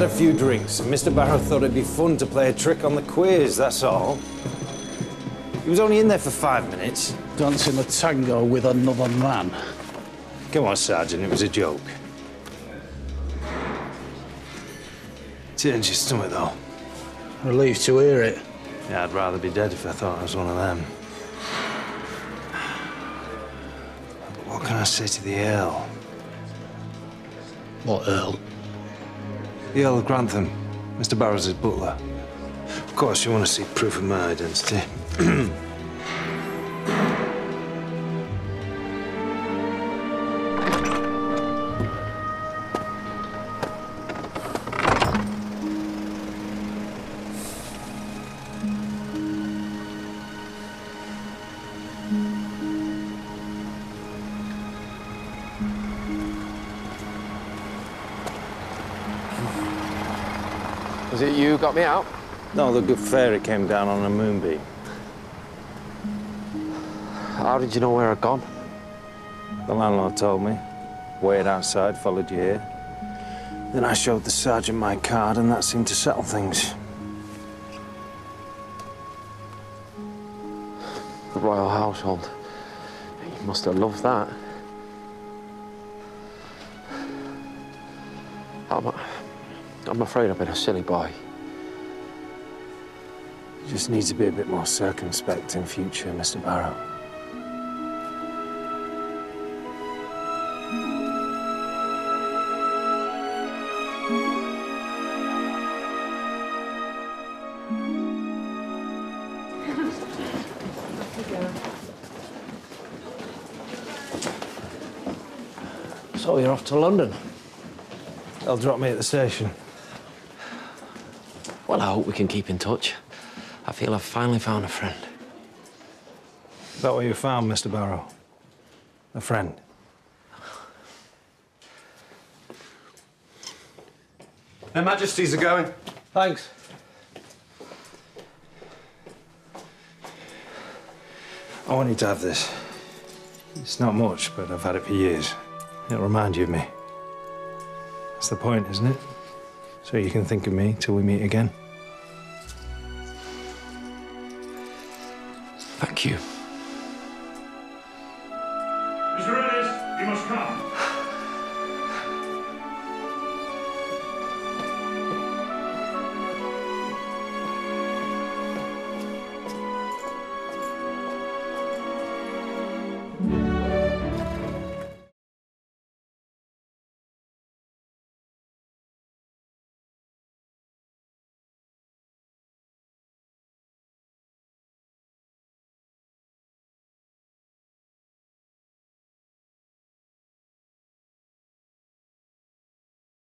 had a few drinks, and Mr. Barrow thought it'd be fun to play a trick on the quiz, that's all. He was only in there for 5 minutes. Dancing a tango with another man. Come on, Sergeant, it was a joke. Turns your stomach, though. Relieved to hear it. Yeah, I'd rather be dead if I thought I was one of them. But what can I say to the Earl? What Earl? The Earl of Grantham, Mr. Barrow's his butler. Of course, you want to see proof of my identity. Was it you who got me out? No, the good fairy came down on a moonbeam. How did you know where I'd gone? The landlord told me. Waited outside, followed you here. Then I showed the sergeant my card, and that seemed to settle things. The royal household. You must have loved that. I'm afraid I've been a silly boy. You just need to be a bit more circumspect in future, Mr. Barrow. So you're off to London? They'll drop me at the station. Well, I hope we can keep in touch. I feel I've finally found a friend. Is that what you found, Mr. Barrow? A friend? Their Majesties are going. Thanks. I want you to have this. It's not much, but I've had it for years. It'll remind you of me. That's the point, isn't it? So you can think of me till we meet again. Thank you.